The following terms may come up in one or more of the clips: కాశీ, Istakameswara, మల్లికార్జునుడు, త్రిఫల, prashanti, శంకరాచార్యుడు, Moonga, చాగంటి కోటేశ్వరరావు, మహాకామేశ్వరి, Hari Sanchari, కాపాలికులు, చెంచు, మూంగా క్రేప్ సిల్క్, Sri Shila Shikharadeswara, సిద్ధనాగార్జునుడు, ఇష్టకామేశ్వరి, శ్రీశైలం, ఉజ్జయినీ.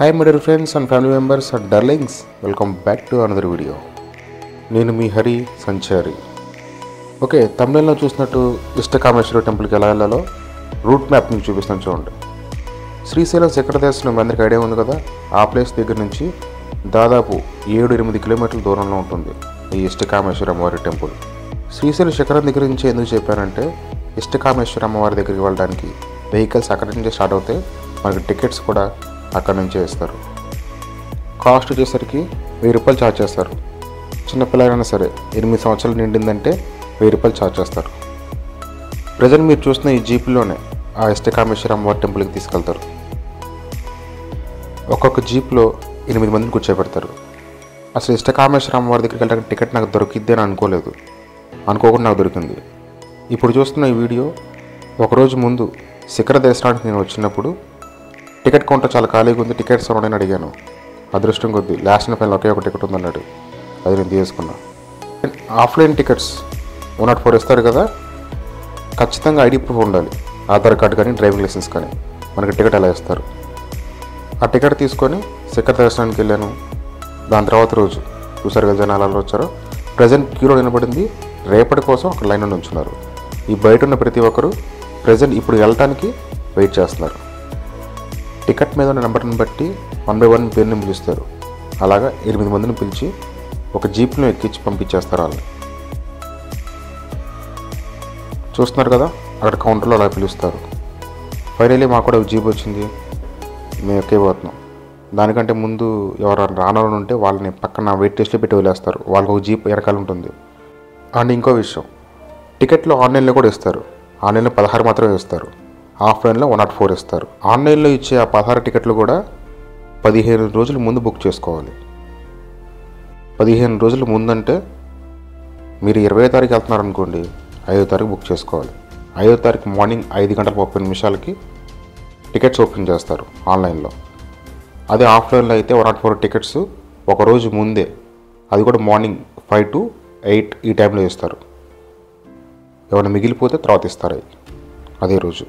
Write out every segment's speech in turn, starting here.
Hi my dear friends and family members and darlings, welcome back to another video. Nenu mi Hari Sanchari. Okay, thumbnail lo chusinattu Istakameswara temple ki ela vellalo route map ni chupistanu chudandi. Sri Shila Shikharadeswara mandiriki idea undi kada, aa place daggara nunchi dadapu 7-8 km దూరంలో ఉంటుంది ఈ ఇష్టకామేశ్వర అమ్మవారి temple. Srisaila శిఖరం దగ్గర నుంచి ఎందుకు చెప్పానంటే ఇష్టకామేశ్వర అమ్మవారి దగ్గరికి వెళ్ళడానికి వెహికల్స్ అక్కడ నుంచి స్టార్ట్ అవుతాయి, మనకి టికెట్స్ కూడా అక్కడ నుంచి ఇస్తారు. కాస్ట్ వచ్చేసరికి ₹1000 ఛార్జ్ చేస్తారు. చిన్నపిల్లలైనా సరే 8 సంవత్సరాలు నిండిందంటే ₹1000 ఛార్జ్ చేస్తారు. ప్రజెంట్ మీరు చూస్తున్న ఈ జీప్లోనే ఆ ఇష్టకామేశ్వర అమ్మవారి టెంపుల్కి తీసుకెళ్తారు. ఒక్కొక్క జీప్లో 8 మందిని కూర్చోబెడతారు. అసలు ఇష్టకామేశ్వర అమ్మవారి దగ్గరికి వెళ్ళడానికి టికెట్ నాకు దొరికిద్ది అని అనుకోకుండా నాకు దొరికింది. ఇప్పుడు చూస్తున్న ఈ వీడియో ఒకరోజు ముందు శిఖరదేశానికి నేను వచ్చినప్పుడు టికెట్ కౌంటర్ చాలా ఖాళీగా ఉంది, టికెట్స్ ఉన్నాయని అడిగాను. అదృష్టం కొద్ది లాస్ట్ పైన ఒకే ఒక టికెట్ ఉందన్నాడు, అది నేను తీసుకున్నాను. ఆఫ్లైన్ టికెట్స్ 104 ఇస్తారు కదా, ఖచ్చితంగా ఐడి ప్రూఫ్ ఉండాలి, ఆధార్ కార్డు కానీ డ్రైవింగ్ లైసెన్స్ కానీ, మనకి టికెట్ ఎలా ఇస్తారు. ఆ టికెట్ తీసుకొని శిఖర దర్శనానికి వెళ్ళాను. దాని తర్వాత రోజు చూసారు కదా జనాలలో వచ్చారో, ప్రజెంట్ క్యూలో నిలబడింది, రేపటి కోసం ఒక లైన్ ఉంచున్నారు. ఈ బయట ఉన్న ప్రతి ఒక్కరు ప్రజెంట్ ఇప్పుడు వెళ్ళటానికి వెయిట్ చేస్తున్నారు. టికెట్ మీద ఉన్న నెంబర్ని బట్టి 1 by 1 పేరుని పిలుస్తారు. అలాగా 8 మందిని పిలిచి ఒక జీప్ను ఎక్కించి పంపించేస్తారు. వాళ్ళని చూస్తున్నారు కదా, అక్కడ కౌంటర్లో అలా పిలుస్తారు. ఫైనలీ మాకు కూడా జీప్ వచ్చింది, మేము ఎక్కిపోతున్నాం. దానికంటే ముందు ఎవరైనా రానాలని ఉంటే వాళ్ళని పక్కన వెయిట్ లిస్ట్లో పెట్టి వదిలేస్తారు, వాళ్ళకి ఒక జీప్ వెనకాల ఉంటుంది. అండ్ ఇంకో విషయం, టికెట్లో ఆన్లైన్లో కూడా ఇస్తారు, ఆన్లైన్లో 16 మాత్రమే ఇస్తారు, ఆఫ్లైన్లో 104 ఇస్తారు. ఆన్లైన్లో ఇచ్చే ఆ 16 టికెట్లు కూడా 15 రోజుల ముందు బుక్ చేసుకోవాలి. 15 రోజుల ముందంటే మీరు 20 తారీఖు వెళ్తున్నారనుకోండి, 5 తారీఖు బుక్ చేసుకోవాలి. 5 తారీఖు మార్నింగ్ 5:30 టికెట్స్ ఓపెన్ చేస్తారు ఆన్లైన్లో. అదే ఆఫ్లైన్లో అయితే 104 టికెట్స్ ఒకరోజు ముందే, అది కూడా మార్నింగ్ 5 to 8 ఈ టైంలో ఇస్తారు. ఎవరైనా మిగిలిపోతే తర్వాత ఇస్తారు అదే రోజు.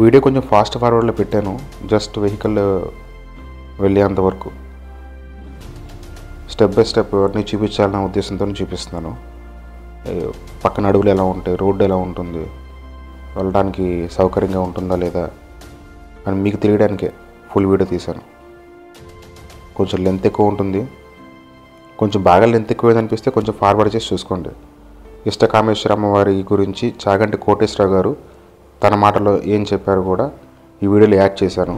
వీడియో కొంచెం ఫాస్ట్ ఫార్వర్డ్లో పెట్టాను, జస్ట్ వెహికల్ వెళ్ళేంతవరకు స్టెప్ బై స్టెప్ ఎవరిని చూపించాలనే ఉద్దేశంతో చూపిస్తున్నాను. పక్కన అడవులు ఎలా ఉంటాయి, రోడ్డు ఎలా ఉంటుంది, వెళ్ళడానికి సౌకర్యంగా ఉంటుందా లేదా అని మీకు తెలియడానికే ఫుల్ వీడియో తీశాను. కొంచెం లెంత్ ఎక్కువ ఉంటుంది, కొంచెం బాగా లెంత్ ఎక్కువ అనిపిస్తే కొంచెం ఫార్వర్డ్ చేసి చూసుకోండి. ఇష్టకామేశ్వర అమ్మవారి గురించి చాగంటి కోటేశ్వరరావు గారు తన మాటలో ఏం చెప్పారు కూడా ఈ వీడియోలో యాడ్ చేశాను.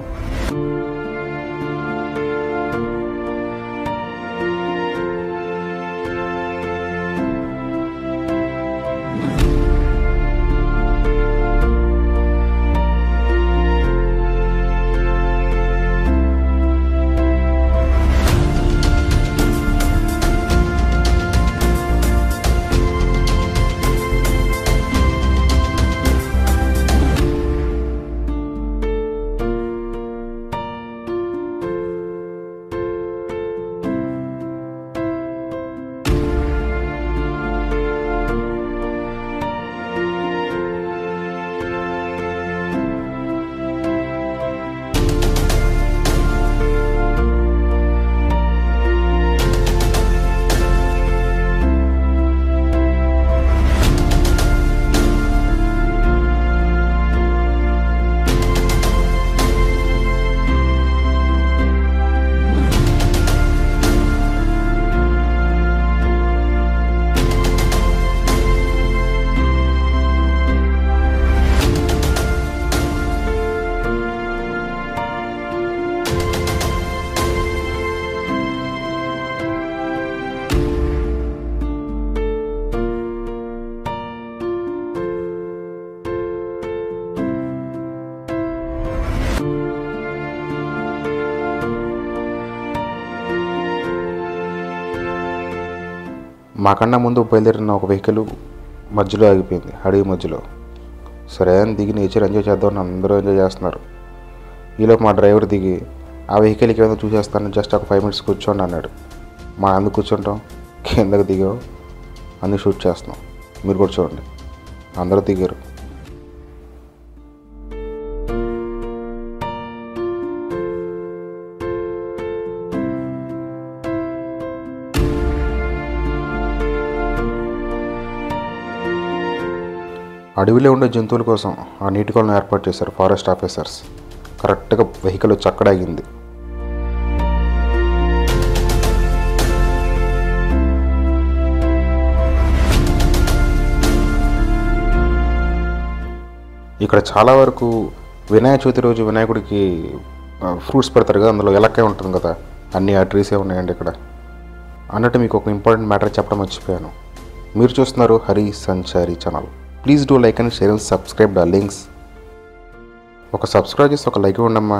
మాకన్నా ముందు బయలుదేరిన ఒక వెహికల్ మధ్యలో ఆగిపోయింది, అడవి మధ్యలో. సరే అని దిగి నేచర్ ఎంజాయ్ చేద్దామని అందరూ ఎంజాయ్ చేస్తున్నారు. ఈలోపు మా డ్రైవర్ దిగి ఆ వెహికల్కి ఏమైనా చూసేస్తాను, జస్ట్ ఒక 5 minutes కూర్చోండి అన్నాడు. మా అందుకు కూర్చుంటాం, కిందకు దిగాం, అన్నీ షూట్ చేస్తున్నాం, మీరు కూడా చూడండి. అందరూ దిగారు. అడవిలో ఉండే జంతువుల కోసం ఆ నీటి కొలను ఏర్పాటు చేశారు ఫారెస్ట్ ఆఫీసర్స్. కరెక్ట్గా వెహికల్ చక్కడాగింది. ఇక్కడ చాలా వరకు వినాయక చవితి రోజు వినాయకుడికి ఫ్రూట్స్ పెడతారు కదా, అందులో ఎలక్కాయ ఉంటుంది కదా, అన్నీ ఆ ట్రీసే ఉన్నాయండి ఇక్కడ. అన్నట్టు మీకు ఒక ఇంపార్టెంట్ మ్యాటర్ చెప్పడం మర్చిపోయాను. మీరు చూస్తున్నారు Hari Sanchari channel. Please do like and share and subscribe the links. ఒక సబ్స్క్రైబ్ చేసి ఒక లైక్ ఇవ్వండమ్మా.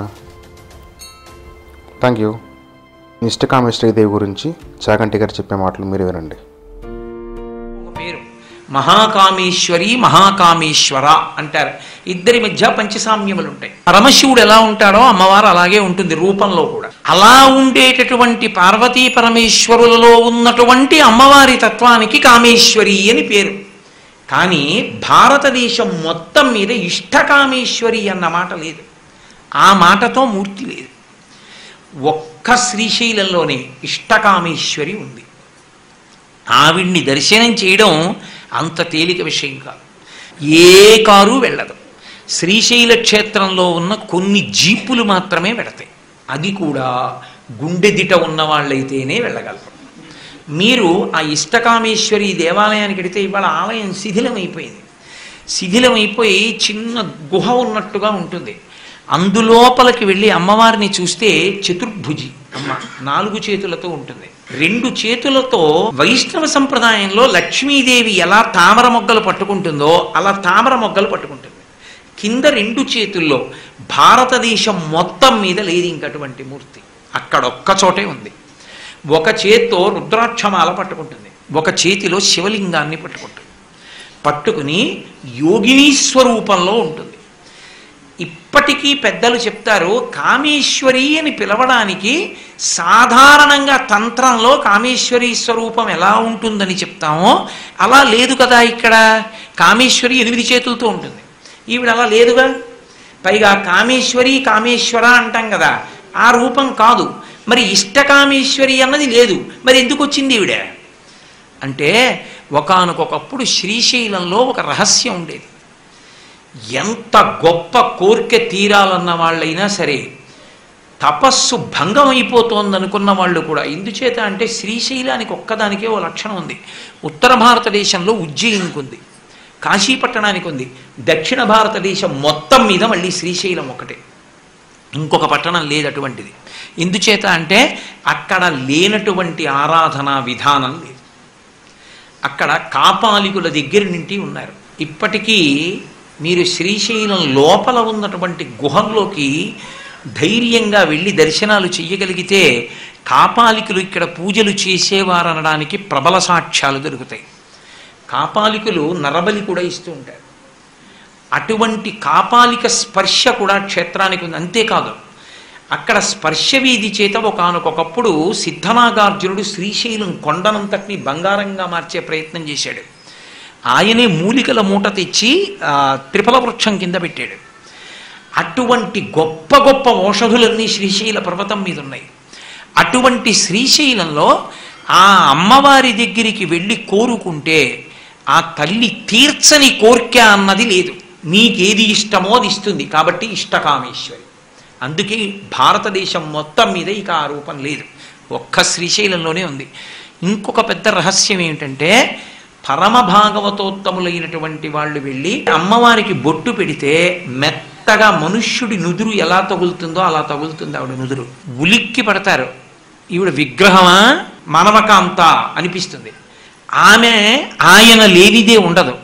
Thank you. ఇష్టకామేశ్వరి దేవి గురించి చాగంటి గారు చెప్పే మాటలు మీరు వినండి. పేరు మహాకామేశ్వరి, మహాకామేశ్వర అంటారు. ఇద్దరి మధ్య పంచసామ్యములు ఉంటాయి. పరమశివుడు ఎలా ఉంటాడో అమ్మవారు అలాగే ఉంటుంది రూపంలో కూడా. అలా ఉండేటటువంటి పార్వతీ పరమేశ్వరులలో ఉన్నటువంటి అమ్మవారి తత్వానికి కామేశ్వరి అని పేరు. కానీ భారతదేశం మొత్తం మీద ఇష్టకామేశ్వరి అన్న మాట లేదు. ఆ మాటతో మూర్తి లేదు. ఒక్క శ్రీశైలంలోనే ఇష్టకామేశ్వరి ఉంది. ఆవిడ్ని దర్శనం చేయడం అంత తేలిక విషయం కాదు. ఏ కారు వెళ్ళదు. శ్రీశైల క్షేత్రంలో ఉన్న కొన్ని జీపులు మాత్రమే వెళతాయి. అది కూడా గుండెదిట ఉన్న వాళ్ళైతేనే వెళ్ళగలరు. మీరు ఆ ఇష్టకామేశ్వరి దేవాలయానికి వెళితే ఇవాళ ఆలయం శిథిలమైపోయింది. శిథిలమైపోయి చిన్న గుహ ఉన్నట్టుగా ఉంటుంది. అందులోపలికి వెళ్ళి అమ్మవారిని చూస్తే చతుర్భుజి అమ్మ, 4 చేతులతో ఉంటుంది. 2 చేతులతో వైష్ణవ సంప్రదాయంలో లక్ష్మీదేవి ఎలా తామర మొగ్గలు పట్టుకుంటుందో అలా తామర మొగ్గలు పట్టుకుంటుంది. కింద 2 చేతుల్లో భారతదేశం మొత్తం మీద లేదు ఇంకటువంటి మూర్తి. అక్కడొక్క చోటే ఉంది. ఒక చేత్తో రుద్రాక్షమాల పట్టుకుంటుంది, ఒక చేతిలో శివలింగాన్ని పట్టుకుంటుంది. పట్టుకుని యోగిని స్వరూపంలో ఉంటుంది. ఇప్పటికీ పెద్దలు చెప్తారు కామేశ్వరి అని పిలవడానికి సాధారణంగా తంత్రంలో కామేశ్వరి స్వరూపం ఎలా ఉంటుందని చెప్తామో అలా లేదు కదా. ఇక్కడ కామేశ్వరి 8 చేతులతో ఉంటుంది. ఈవిడ అలా లేదుగా. పైగా కామేశ్వరి కామేశ్వర అంటాం కదా, ఆ రూపం కాదు. మరి ఇష్టకామేశ్వరి అన్నది లేదు. మరి ఎందుకు వచ్చింది ఈవిడ అంటే, ఒకానొకప్పుడు శ్రీశైలంలో ఒక రహస్యం ఉండేది. ఎంత గొప్ప కోరిక తీరాలన్న వాళ్ళైనా సరే తపస్సు భంగం అయిపోతోందనుకున్న వాళ్ళు కూడా. ఎందుచేత అంటే శ్రీశైలానికి ఒక్కదానికే ఓ లక్షణం ఉంది. ఉత్తర భారతదేశంలో ఉజ్జయినికి ఉంది, కాశీపట్టణానికి ఉంది. దక్షిణ భారతదేశం మొత్తం మీద మళ్ళీ శ్రీశైలం ఒకటే, ఇంకొక పట్టణం లేదు అటువంటిది. ఎందుచేత అంటే అక్కడ లేనటువంటి ఆరాధనా విధానం లేదు. అక్కడ కాపాలికుల దగ్గర నుండి ఉన్నారు. ఇప్పటికీ మీరు శ్రీశైలం లోపల ఉన్నటువంటి గుహల్లోకి ధైర్యంగా వెళ్ళి దర్శనాలు చెయ్యగలిగితే కాపాలికులు ఇక్కడ పూజలు చేసేవారనడానికి ప్రబల సాక్ష్యాలు దొరుకుతాయి. కాపాలికులు నరబలి కూడా ఇస్తూ ఉంటారు. అటువంటి కాపాలిక స్పర్శ కూడా క్షేత్రానికి ఉంది. అంతేకాదు అక్కడ స్పర్శవీధి చేత ఒకానొకప్పుడు సిద్ధనాగార్జునుడు శ్రీశైలం కొండనంతటిని బంగారంగా మార్చే ప్రయత్నం చేశాడు. ఆయనే మూలికల మూట తెచ్చి త్రిఫల వృక్షం కింద పెట్టాడు. అటువంటి గొప్ప గొప్ప ఔషధులన్నీ శ్రీశైల పర్వతం మీద ఉన్నాయి. అటువంటి శ్రీశైలంలో ఆ అమ్మవారి దగ్గరికి వెళ్ళి కోరుకుంటే ఆ తల్లి తీర్చని కోరిక అన్నది లేదు. నీకేది ఇష్టమో అది ఇస్తుంది. కాబట్టి ఇష్టకామేశ్వరి. అందుకే భారతదేశం మొత్తం మీద ఇక ఆ రూపం లేదు, ఒక్క శ్రీశైలంలోనే ఉంది. ఇంకొక పెద్ద రహస్యం ఏమిటంటే పరమ భాగవతోత్తములైనటువంటి వాళ్ళు వెళ్ళి అమ్మవారికి బొట్టు పెడితే మెత్తగా మనుష్యుడి నుదురు ఎలా తగులుతుందో అలా తగులుతుంది ఆవిడ నుదురు. ఉలిక్కి పడతారు. ఈవిడ విగ్రహమా మానవకాంత అనిపిస్తుంది. ఆమె ఆయన లేనిదే ఉండదు.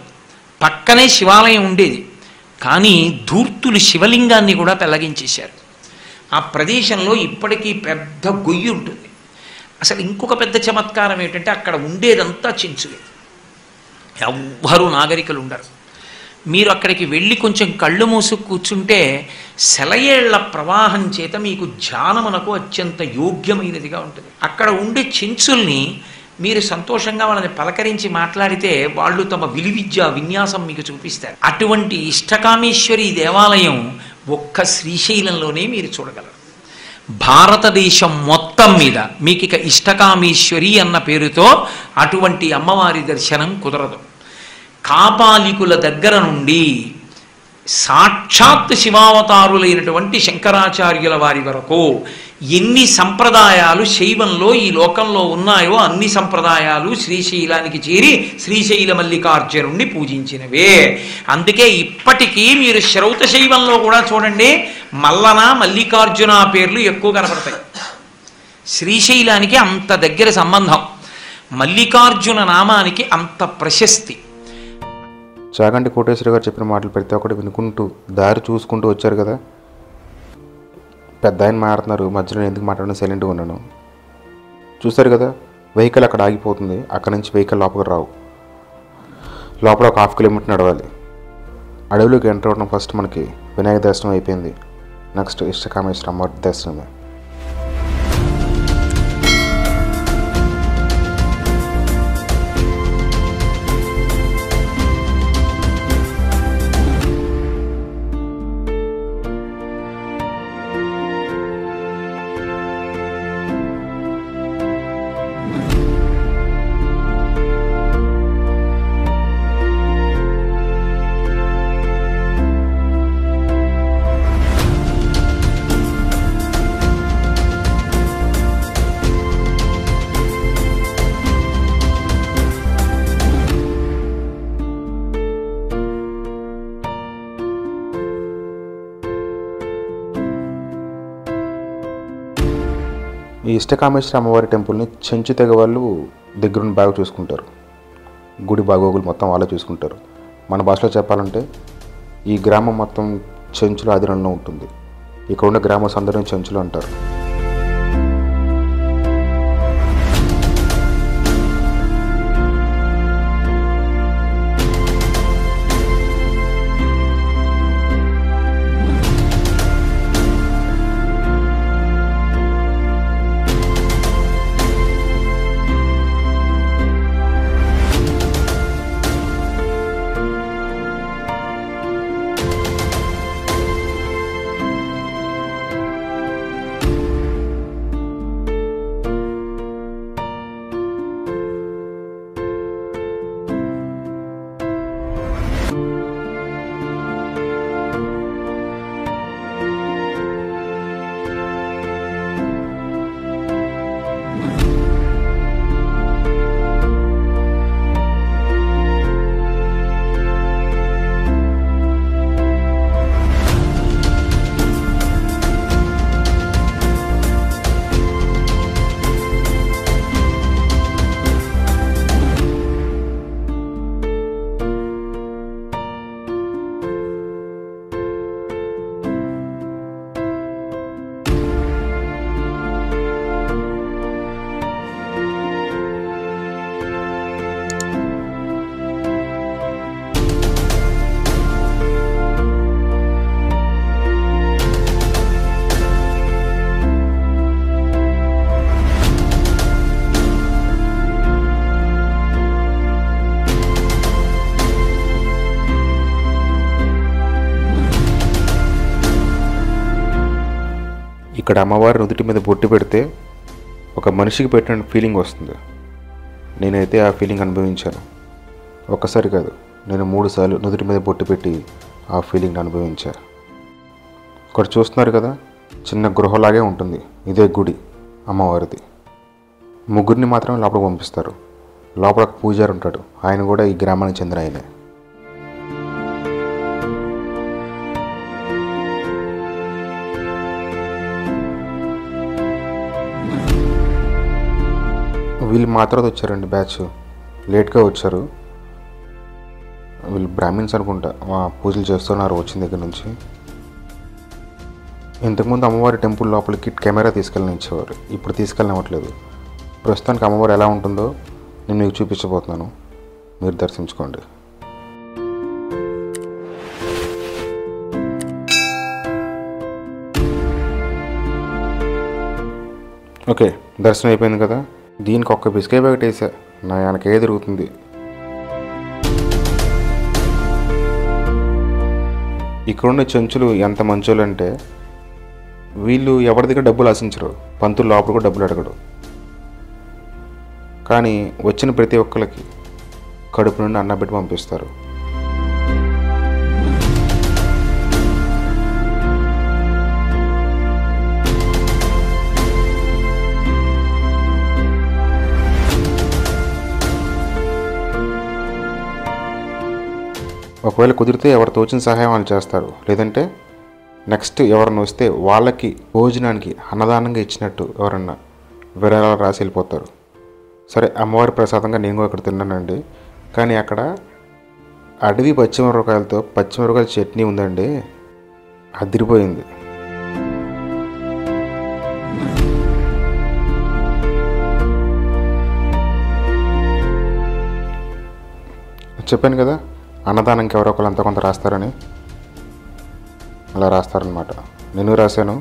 పక్కనే శివాలయం ఉండేది, కానీ ధూర్తులు శివలింగాన్ని కూడా పెళ్లగించేశారు. ఆ ప్రదేశంలో ఇప్పటికీ పెద్ద గొయ్యి ఉంటుంది. అసలు ఇంకొక పెద్ద చమత్కారం ఏంటంటే అక్కడ ఉండేదంతా చించులే, ఎవ్వరూ నాగరికులు ఉండరు. మీరు అక్కడికి వెళ్ళి కొంచెం కళ్ళు మూసు కూర్చుంటే సెలయేళ్ల ప్రవాహం చేత మీకు ధ్యానమునకు అత్యంత యోగ్యమైనదిగా ఉంటుంది. అక్కడ ఉండే చెంచుల్ని మీరు సంతోషంగా వాళ్ళని పలకరించి మాట్లాడితే వాళ్ళు తమ విలువిద్య విన్యాసం మీకు చూపిస్తారు. అటువంటి ఇష్టకామేశ్వరి దేవాలయం ఒక్క శ్రీశైలంలోనే మీరు చూడగలరు. భారతదేశం మొత్తం మీద మీకు ఇక ఇష్టకామేశ్వరి అన్న పేరుతో అటువంటి అమ్మవారి దర్శనం కుదరదు. కాపాలికుల దగ్గర నుండి సాక్షాత్ శివావతారులైనటువంటి శంకరాచార్యుల వారి వరకు ఎన్ని సంప్రదాయాలు శైవంలో ఈ లోకంలో ఉన్నాయో అన్ని సంప్రదాయాలు శ్రీశైలానికి చేరి శ్రీశైల మల్లికార్జునుడిని పూజించినవే. అందుకే ఇప్పటికీ మీరు శ్రౌత శైవంలో కూడా చూడండి, మల్లన మల్లికార్జున పేర్లు ఎక్కువ కనపడతాయి. శ్రీశైలానికి అంత దగ్గర సంబంధం, మల్లికార్జున నామానికి అంత ప్రశస్తి. చాగంటి కోటేశ్వర గారు చెప్పిన మాటలు ప్రతి ఒక్కటి వినుకుంటూ దారి చూసుకుంటూ వచ్చారు కదా. పెద్ద ఆయన మాట్లాడుతున్నారు, మధ్యలో ఎందుకు మాట్లాడినా సైలెంట్గా ఉన్నాను. చూస్తారు కదా, వెహికల్ అక్కడ ఆగిపోతుంది, అక్కడ నుంచి వెహికల్ లోపలికి రావు. లోపల ఒక 1/2 కిలోమీటర్ నడవాలి. అడవిలోకి ఎంటర్ అవ్వడం ఫస్ట్ మనకి వినాయక దర్శనం అయిపోయింది. నెక్స్ట్ ఇష్టకామేశ్వర అమ్మవారి దర్శనమే. ఈ ఇష్టకామేశ్వర అమ్మవారి టెంపుల్ని చెంచు తెగ వాళ్ళు దగ్గరుండి బాగా చూసుకుంటారు. గుడి బాగోగులు మొత్తం వాళ్ళే చూసుకుంటారు. మన భాషలో చెప్పాలంటే ఈ గ్రామం మొత్తం చెంచుల ఆధీనంలో ఉంటుంది. ఇక్కడ ఉన్న గ్రామస్తులందరూ చెంచులు అంటారు. ఇక్కడ అమ్మవారి నుదుటి మీద బొట్టు పెడితే ఒక మనిషికి పెట్టిన ఫీలింగ్ వస్తుంది. నేనైతే ఆ ఫీలింగ్ అనుభవించాను. ఒక్కసారి కాదు, నేను 3 సార్లు నుదుటి మీద బొట్టు పెట్టి ఆ ఫీలింగ్ని అనుభవించాను. ఇక్కడ చూస్తున్నారు కదా, చిన్న గృహలాగే ఉంటుంది ఇదే గుడి అమ్మవారిది. ముగ్గురిని మాత్రమే లోపల పంపిస్తారు. లోపల పూజారి ఉంటాడు, ఆయన కూడా ఈ గ్రామానికి చెందిన ఆయనే. వీళ్ళు మాత్రం వచ్చారండి, బ్యాచ్ లేట్గా వచ్చారు. వీళ్ళు బ్రాహ్మిన్స్ అనుకుంటా, పూజలు చేస్తున్నారు వచ్చిన దగ్గర నుంచి. ఇంతకుముందు అమ్మవారి టెంపుల్ లోపలికి కెమెరా తీసుకెళ్ళనిచ్చేవారు, ఇప్పుడు తీసుకెళ్ళనివ్వట్లేదు. ప్రస్తుతానికి అమ్మవారు ఎలా ఉంటుందో నేను మీకు చూపించబోతున్నాను, మీరు దర్శించుకోండి. ఓకే దర్శనం అయిపోయింది కదా దీనికి ఒక్క బిస్కెట్ ప్యాకెట్ వేసా నా యానకి ఏ దొరుకుతుంది ఇక్కడ ఉన్న చెంచులు ఎంత మంచోలు అంటే వీళ్ళు ఎవరి దగ్గర డబ్బులు ఆశించరు పంతులు లోపల కూడా డబ్బులు అడగడు కానీ వచ్చిన ప్రతి ఒక్కరికి కడుపు నుండి అన్నం పెట్టి పంపిస్తారు ఒకవేళ కుదిరితే ఎవరు తోచిన సహాయం వాళ్ళు చేస్తారు లేదంటే నెక్స్ట్ ఎవరన్నా వస్తే వాళ్ళకి భోజనానికి అన్నదానంగా ఇచ్చినట్టు ఎవరన్నా విరాళాలు రాసి వెళ్ళిపోతారు సరే అమ్మవారి ప్రసాదంగా నేను కూడా అక్కడ తిన్నానండి కానీ అక్కడ అడవి పచ్చిమిరపకాయలతో పచ్చిమిరపకాయల చట్నీ ఉందండి అదిరిపోయింది చెప్పాను కదా అన్నదానంకి ఎవరో ఒకరు అంత కొంత రాస్తారని అలా రాస్తారనమాట నేను రాశాను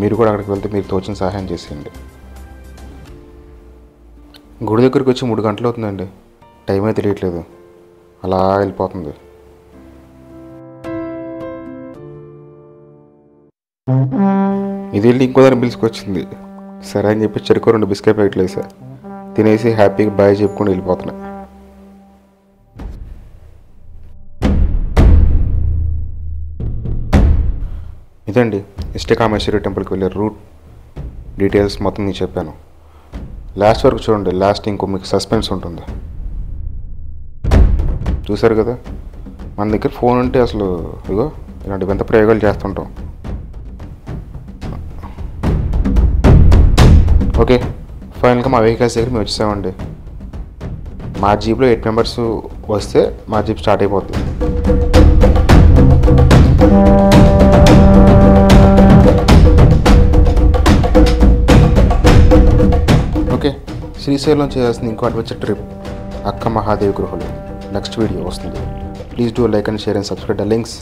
మీరు కూడా అక్కడికి వెళ్తే మీరు తోచిన సహాయం చేసేయండి గుడి దగ్గరికి వచ్చి 3 గంటలు అవుతుందండి టైం అయితే తెలియట్లేదు అలా వెళ్ళిపోతుంది ఇది వెళ్ళి ఇంకో దాన్ని పిలుచుకొచ్చింది సరే అని చెప్పి చెరుకు 2 బిస్కెట్ ప్యాకెట్లు వేసా తినేసి హ్యాపీగా బాయ్ చెప్పుకొని వెళ్ళిపోతున్నాయి ఇదండి ఇష్టకామేశ్వరి టెంపుల్కి వెళ్ళే రూట్ డీటెయిల్స్ మొత్తం మీకు చెప్పాను లాస్ట్ వరకు చూడండి లాస్ట్ ఇంకో మీకు సస్పెన్స్ ఉంటుంది చూసారు కదా మన దగ్గర ఫోన్ ఉంటే అసలు ఇగో ఇలాంటి వింత ప్రయోగాలు చేస్తుంటాం ఓకే ఫైనల్గా మా వెహికల్స్ దగ్గర మేము వచ్చేసామండి మా జీప్లో 8 మెంబర్స్ వస్తే మా జీప్ స్టార్ట్ అయిపోతుంది శ్రీశైలం చేయాల్సిన ఇంకో అడ్వెంచర్ ట్రిప్ అక్క మహాదేవి గృహలు నెక్స్ట్ వీడియో వస్తుంది please do like and share and subscribe the links